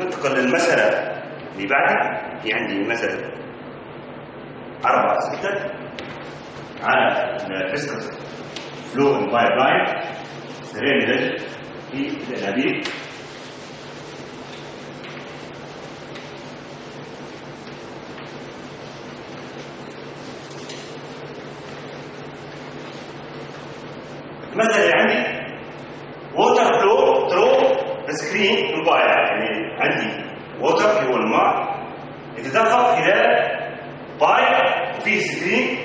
ننتقل للمسألة اللي بعدها. في عندي مسألة 4/6 على الفيسكال فلو ان بايب لاين سريندج في الأنابيب. المسألة اللي عندي ووتر فلو ثرو ذا سكرين موبايل، يعني عندي ووتر اللي هو الماء يتدفق خلال بايب وفيه سكرين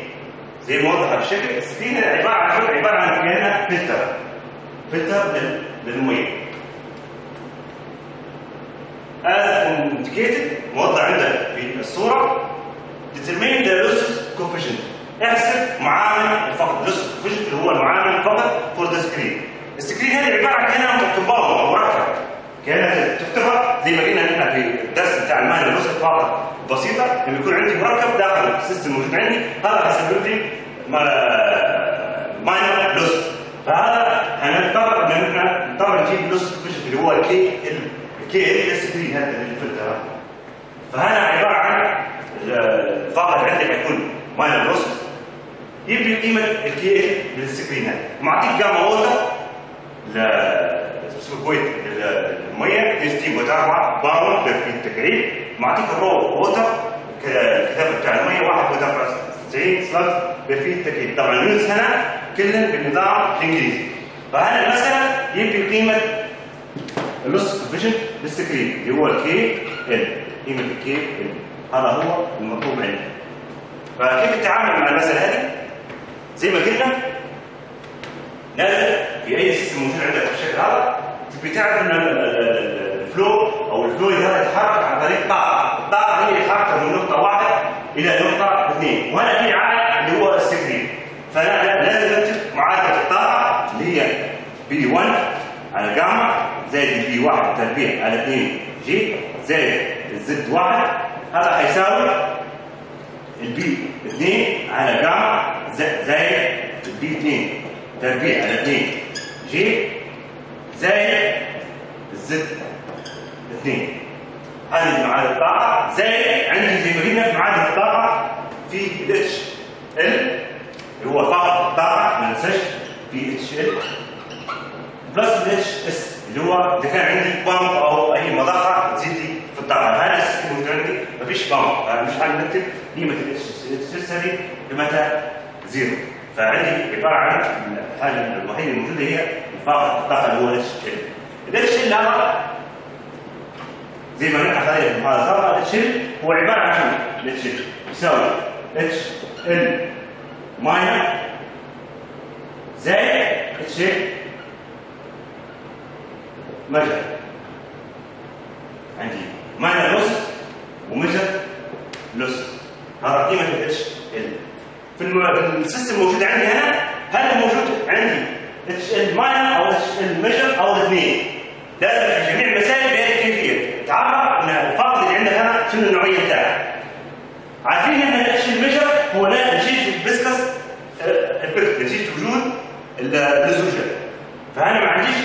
زي ما وضح الشكل. السكرين عبارة عن كأنها فلتر للمية. as indicated موضح عندك في الصورة. determine the loss coefficient، احسب معامل الفقد، لوس كوفيشنت اللي هو المعامل الفقد فور ذا سكرين. السكرين هذه عباره عن كانها كومباوند او مركب، كانها تكتبها زي ما قلنا نحن في الدرس بتاع المعنى اللوس الفقد بسيطه، لما يكون عندي مركب داخل السيستم موجود عندي هذا هيسبب لي ماينر لوس. فهذا هنضطر ان احنا نجيب لوس كوفيشنت اللي هو الكي ال كي ال سكرين هذا الفلتر. فهنا عباره عن الفقد عندي هيكون ماينر لوس، يبقى قيمة الكي من السكرينات. معطيك جاما ووتر لسكويت المية تيستي ووتر 4 باوند في التكعيب، معطيك الرو ووتر الكثافة بتاع المية 1.90 سلج في التكعيب. طبعا اليونتس هنا كلهم بالنظام الانجليزي. فهنا مثلا يبقى قيمة اللوس كوفيشنت للسكرين اللي هو الكي ال، قيمة الكي ال. هذا هو المطلوب عندي. فكيف التعامل مع المسألة هذه؟ زي ما قلنا لازم في اي سيستم موجود عندك بالشكل هذا تبي تعرف ان الفلو او الفلويد هذا يتحرك عن طريق طاقه، الطاقه هي حركه من نقطه واحده الى نقطه اثنين، وهنا في عائق اللي هو السكرين. فلازم اكتب معادله الطاقه اللي هي بي 1 على جاما زائد بي 1 تربيع على 2 جي زائد زد 1، هذا هيساوي البي 2 على جاما زائد بي 2 تربيع على 2 جي زائد زد 2. هذه معادلة الطاقة زائد عندي زي ما قلنا في معادلة الطاقة في اتش ال اللي هو فقط الطاقة ما ننساش في اتش ال بلس اتش اس اللي هو إذا كان عندي بامب أو أي مضخة تزيد لي في الطاقة. هذا السيستم موجود عندي ما فيش بامب، مش حابب نكتب قيمة الاتش اس هذه قيمتها زيرو. فعندي عباره عن الحاله الوحيده الموجوده هي الفاقد الطاقه اللي هو اتش ال. الاتش ال هذا زي ما نحن خلينا في المحاضره، الاتش ال هو عباره عن شو؟ الاتش ال يساوي اتش ال ماينر زائد اتش ال مجهر. عندي ماينر لوس ومجهر لوس، هذا قيمه الاتش ال. في السيستم الموجود عندي هنا هل موجود عندي اتش ال ماينر او اتش ال ميجر او الاثنين؟ لازم في جميع المسائل بهذه الكيفيه تعرف ان الفقد اللي عندك هنا شنو النوعيه بتاعها. عارفين ان الاتش ال ميجر هو نتيجه البسكس البرت، نتيجه وجود الزوجه. فانا ما عنديش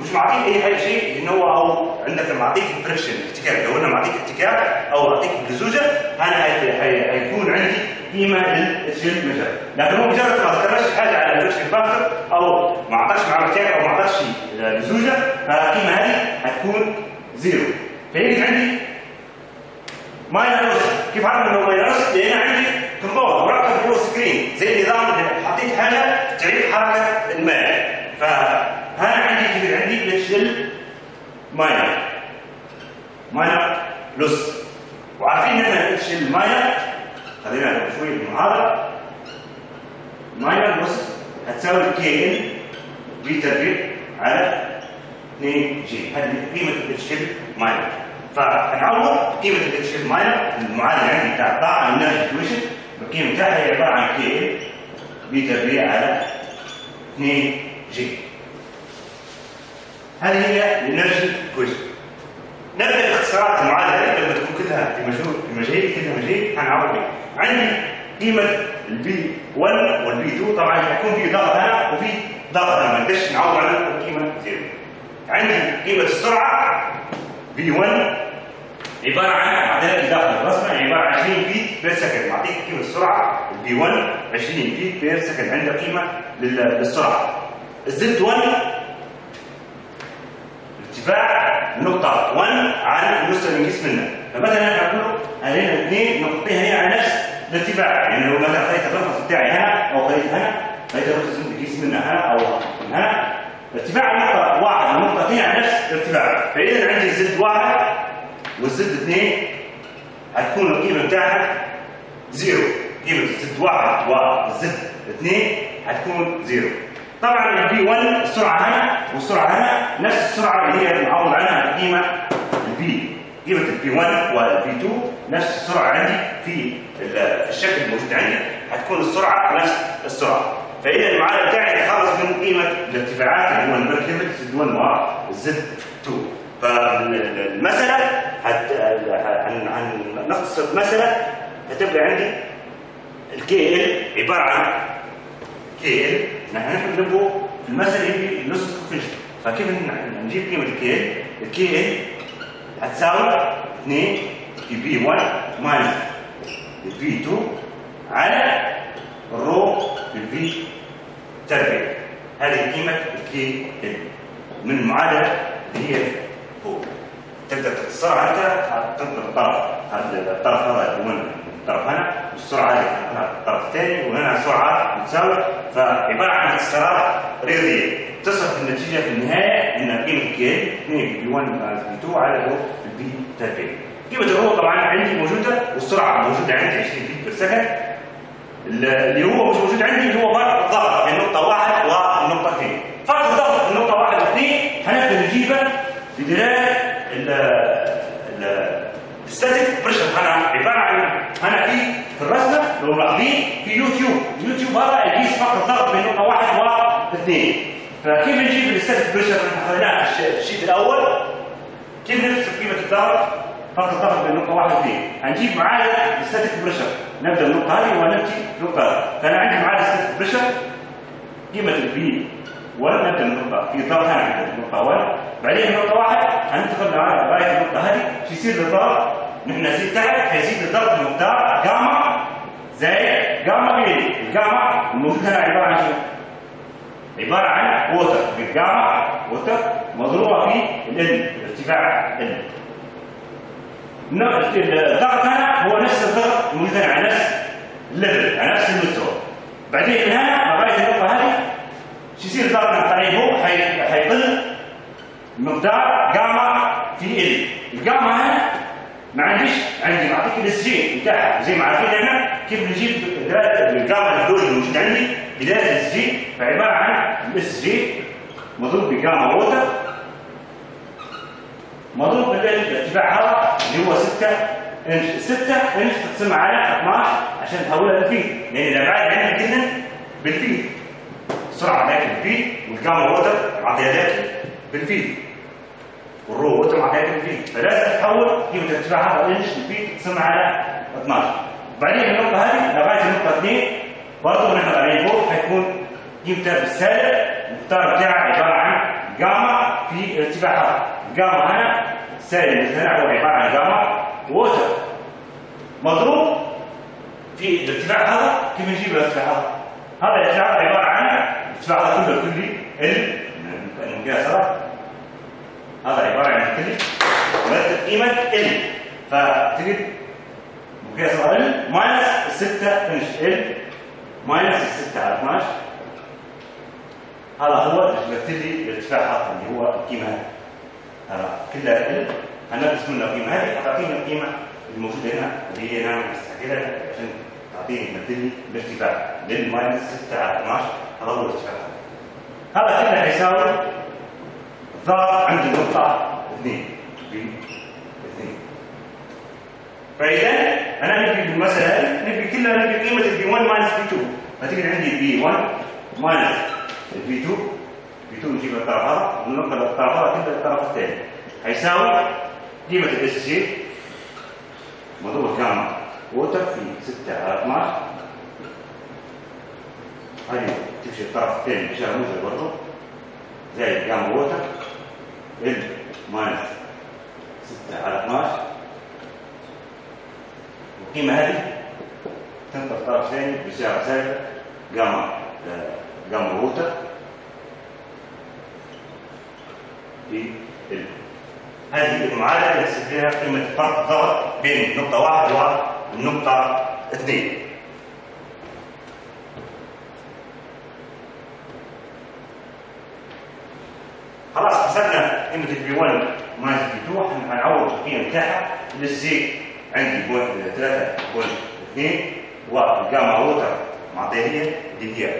مش معطيك اي شيء ان هو او عندك معطيك فريكشن احتكاك. لو انا معطيك احتكاك او اعطيك بلزوجه انا هيكون عندي قيمه للاتش ال مجرد، لكن هو مجرد ما ذكرش حاجه على الفريكشن فاكتور او ما اعطاش مع احتكاك او ما اعطاش بلزوجه، فالقيمه هذه هتكون زيرو. فيجي عندي ماينس. كيف عارف انه ماينس؟ لان عندي كومباوند مركب فوق سكرين زي النظام اللي حطيت حاجه تعرف حركه الماء. فهنا عندي الاتش ال ماينر لوس، وعارفين ان الاتش ال ماينر خلينا شويه المحاضره ماينر لوس هتساوي كي ال بي تربيع على 2 جي، هذه قيمه الاتش ال ماينر. فهنعوض قيمه الاتش ال ماينر المعادله عندي بتاع الطاقه الانرجي كويشن القيمه بتاعها هي عباره عن كي ال بي تربيع على 2 جي. هذه هي الانرجي كويشن. نبدا باختصارات المعادله لما تكون كلها في مجهول هنعرف بيها. عندي قيمه البي 1 والبي 2، طبعا هيكون في ضغط هنا وفي ضغط هنا ما نقدرش نعوض على القيمه 0. عندي قيمه السرعه بي 1 عباره عن عدد الداخل الرسمه عباره عن 20 فيت بير سكند، بعطيك قيمه السرعه البي 1 20 فيت بير سكند، عندها قيمه للسرعه. الزد 1 ارتفاع نقطه 1 عن المستوى المقيس منها، فمثلا احنا نقول هنا الاثنين نحطيها هي على نفس الارتفاع، يعني لو مثلا خليت الرقم بتاعي هنا او خليت هنا خليت الرقم المقيس منها هنا او هنا ارتفاع نقطه 1 ونقطه 2 على نفس الارتفاع، فاذا عندي زد 1 والزد 2 هتكون القيمة بتاعها زيرو، قيمة الزد 1 والزد 2 هتكون زيرو. طبعا البي 1 السرعة هنا والسرعة هنا نفس السرعة اللي هي بنعوض عنها القيمة البي، قيمة البي 1 والبي 2 نفس السرعة عندي في الشكل الموجود عندي، هتكون السرعة نفس السرعة. فإذا المعادلة بتاعي تخلص من قيمة الارتفاعات اللي هو البرك ليفل الزد 1 والزد 2. فالمسألة هنختصر المسألة هتبقى عندي الكي ال عبارة عن كي ال، نحن بنبقوا في المسألة اللي نص الكوفيشن، فكيف نجيب قيمة الكي ال؟ الكي ال هتساوي 2 في بي 1 ماينس بي 2 على الرو في بي تربيع، هذه قيمة الكي ال من المعادلة اللي هي تقدر تختصرها انت، تنقل الطرف هذا الطرف هذا من الطرف هنا والسرعه هنا الطرف الثاني وهنا سرعه متساويه، فعباره عن اختصارات رياضيه تصل في النتيجه في النهايه ان قيمه الكي 2 في بي 1 في 2 على الرو في البي تابع. قيمه الرو طبعا عندي موجوده والسرعه موجوده عندي 20 فيت بير سكند، اللي هو مش موجود عندي اللي هو فرق الضغط بين النقطه 1 والنقطه 2، فرق الضغط بين النقطه 1 و2 هنقدر نجيبه في دلالة الستاتيك بريشر. هنا عباره عن هنا في الرسمه لو ملاحظين في يوتيوب هذا يقيس فقط الضغط بين نقطه 1 و2، فكيف نجيب الستاتيك بريشر اللي اخذناه في الشيء الاول؟ كيف نحسب قيمه الضغط فقط الضغط بين نقطه 1 و2؟ هنجيب معادله الستاتيك بريشر، نبدا بالنقطه هذه ونمشي للنقطه هذه، فانا عندي معادله الستاتيك بريشر قيمه البي ولا نبدا من النقطة، في ضغط هنا عندنا نقطة 1، بعدين نقطة 1 هننتقل لغاية النقطة هذه، شو يصير الضغط؟ نحن نزيد تحت فيزيد الضغط بمقدار جاما زائد جاما بي، الجاما الموجود هنا عبارة عن شو؟ عبارة عن ووتر، الجاما ووتر مضروبة في ال ارتفاع ال. الضغط هنا هو نفس الضغط الموجود هنا على نفس الليفل، على نفس المستوى. بعدين من هنا لغاية النقطة هذه شو يصير الضغط عليه هو حيقل مقدار جاما في ال، الجاما هنا ما عنديش عندي بعطيك السجين بتاعها زي ما عارفين احنا كيف نجيب دلاله الجاما الدوري الموجود عندي دلاله السجين، فعباره عن السجين مضروب بجاما ووتر مضروب بالارتفاع هذا اللي هو 6 انش، 6 انش تقسمها على 12 عشان تحولها لفيت، لان الابعاد عندي جدا بالفيت، السرعة بتاعت الفيت والجاما ووتر معطيها لك بالفيت والرو ووتر معطيها لك بالفيت، فلازم تحول قيمة ارتفاع هذا الانش الفيت تقسمها على 12. بعدين النقطة هذه لغاية النقطة 2 برضه نحن طالعين فوق هتكون قيمتها بالسالب، المقدار بتاعها عبارة عن جاما في ارتفاع هذا، الجاما هنا السالب هنا هو عبارة عن جاما ووتر مضروب في الارتفاع هذا، كيف نجيب الارتفاع هذا؟ هذا الارتفاع عبارة عن ارتفاع كله الكلي ال المقياسات، هذا عبارة عن الكلي مرتب قيمة ال، فتجد مقياسة ال ماينس 6 انش، ال ماينس 6 على 12 هذا هو اللي لي الارتفاع هذا اللي هو القيمة هذه، هذا كلها ال، هنلبس منها القيمة هذه تعطينا القيمة الموجودة هنا اللي هي هنا مستعجلة عشان تعطيني تمثلني الارتفاع لل ماينس 6 على 12 هذا هو الارتفاع هذا. هذا كله هيساوي الضغط عندي نقطة 2 ب 2. فإذا أنا نبي بالمسألة نبي كلها نبي قيمة البي 1 ماينس بي 2، فتجد عندي بي 1 ماينس البي 2، بي 2 نجيب الطرف هذا وننقل الطرف هذا كله للطرف الثاني، هيساوي قيمة الاس جي مضروبة جاما ووتر في 6 على 12 هذه تمشي الطرف الثاني بشكل موجب برضه زائد جاما ووتر ال ماينس 6 على 12، والقيمة هذه تنقل الطرف ثاني بسعر ثابت جاما روتر دي ال. هذه المعادلة نحسب فيها قيمة فرق الضغط بين النقطة 1 والنقطة 2. خلاص حسبنا قيمة البي 1 ماينس البي 2، هنعوض القيمة بتاعها للزيت عندي 3.2 والجاما روتر معطيها هي اللي هي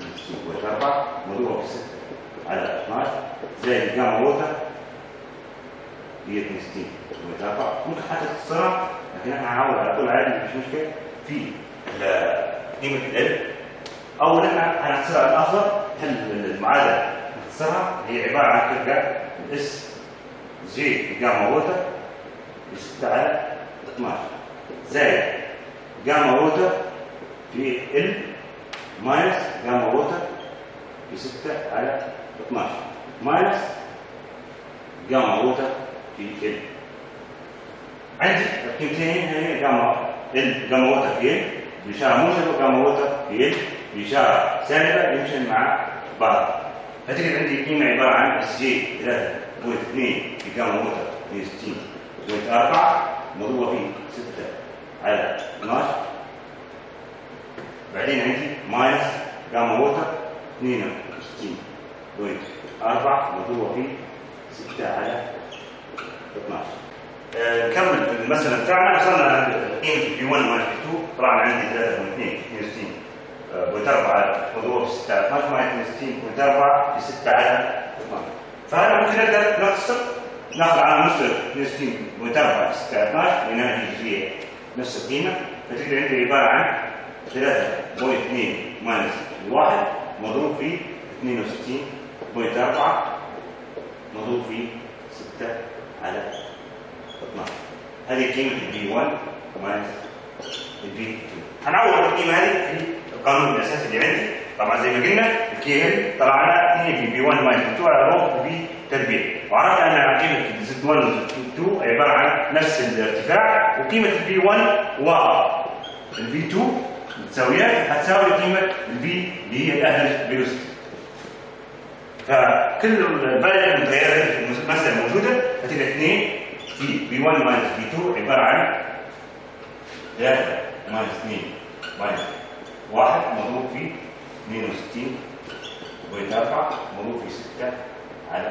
62.4 مضروبة في 6 على 12 زائد الجاما روتر هي 62.4. ممكن حتى تختصرها لكن احنا هنعوض على طول عادي مفيش مشكلة في قيمة ال. أولاً هنختصرها الأفضل، المعادلة نختصرها هي عبارة عن كيرجا اس زي جاما روتر 6 على 12 زائد جاما روتر في ال ماينس جاما روتر في 6 على 12 ماينس جاما روتر في ال. عندي قيمتين هنا جاما روتر في ال بإشارة موجبة وجاما روتر في ال بإشارة سالبة يمشي مع بعض. فتجد عندي قيمة عبارة عن اس جي 3.2 في جاما روتر 62.4 مضروبة في 6 على 12. بعدين عندي ماينس جاما روتر 62.4 مضروبة في 6 على 12. نكمل المسألة بتاعنا. وصلنا قيمة البي 1 ماينس بي 2، طبعا عندي 3.2 على مضروبة في 6 على 12 ماينس 62.4 في 6 على 12. فهنا ممكن نقدر نقصر ناخذ على عنصر 62.4 في 6 على 12 لأنها هي نفس القيمة. فتجد عندي عبارة عن 3.2 ماينس 1 مضروب في 62.4 مضروب في 6 على 12. هذه قيمة البي 1 ماينس البي 2. هنعوض القيمة هذه في القانون الأساسي اللي عندي. طبعا زي ما قلنا الكيل طلعنا 2 في بي 1 ماينس بي 2 على روح بي تربيع، وعرفنا أن قيمة زد 1 وزد 2 عبارة عن نفس الارتفاع، وقيمة البي 1 والبي 2 متساويات هتساوي قيمة البي اللي هي الأهل بيوست. فكل البالغ المتغيرات المثلى موجودة. فتبقى 2 في بي 1 ماينس بي 2 عبارة عن 3 ماينس 2 ماينس 1 مضروب في 62.4 مضروب في 6 على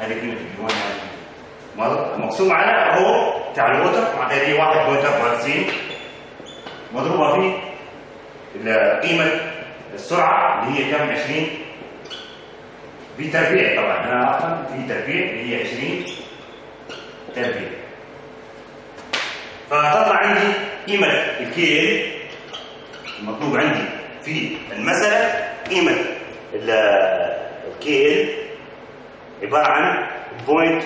12. هذه قيمة البي 1 ماينس بي 2. المقسوم على هو بتاع الوتر مع هذه 1.94 مضروبة في قيمة السرعة اللي هي كم 20 في تربيع. طبعا انا عارفه في تربيع اللي هي 20 تربيع. فتطلع عندي قيمه الكيل المطلوب عندي في المساله. قيمه الكيل عباره عن 0.177.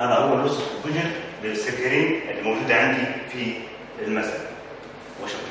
هذا هو الوصف الفجر للسكرين اللي موجوده عندي في المساله. وشكرا.